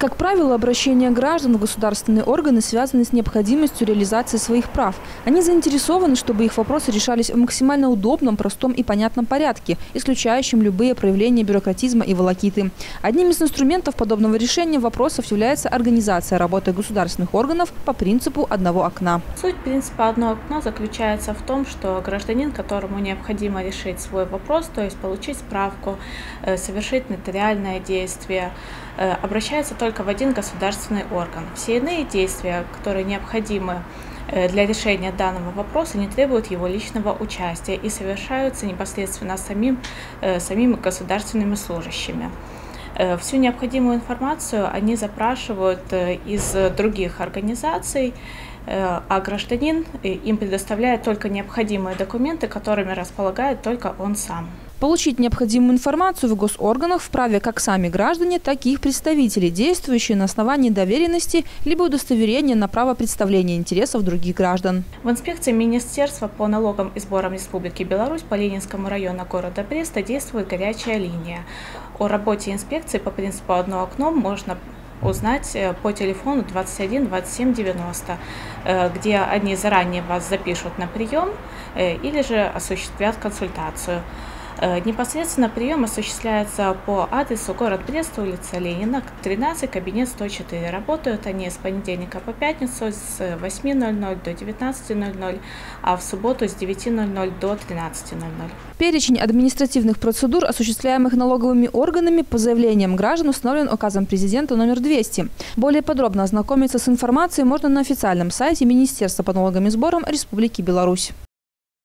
Как правило, обращения граждан в государственные органы связаны с необходимостью реализации своих прав. Они заинтересованы, чтобы их вопросы решались в максимально удобном, простом и понятном порядке, исключающем любые проявления бюрократизма и волокиты. Одним из инструментов подобного решения вопросов является организация работы государственных органов по принципу одного окна. Суть принципа одного окна заключается в том, что гражданин, которому необходимо решить свой вопрос, то есть получить справку, совершить нотариальное действие, обращается только в один государственный орган. Все иные действия, которые необходимы для решения данного вопроса, не требуют его личного участия и совершаются непосредственно самими государственными служащими. Всю необходимую информацию они запрашивают из других организаций, а гражданин им предоставляет только необходимые документы, которыми располагает только он сам. Получить необходимую информацию в госорганах вправе как сами граждане, так и их представители, действующие на основании доверенности либо удостоверения на право представления интересов других граждан. В инспекции Министерства по налогам и сборам Республики Беларусь по Ленинскому району города Бреста действует горячая линия. О работе инспекции по принципу «одно окно» можно узнать по телефону 21 27 90, где они заранее вас запишут на прием или же осуществят консультацию. Непосредственно прием осуществляется по адресу город Брест, улица Ленина, 13, кабинет 104. Работают они с понедельника по пятницу с 8:00 до 19:00, а в субботу с 9:00 до 13:00. Перечень административных процедур, осуществляемых налоговыми органами по заявлениям граждан, установлен указом президента номер 200. Более подробно ознакомиться с информацией можно на официальном сайте Министерства по налогам и сборам Республики Беларусь.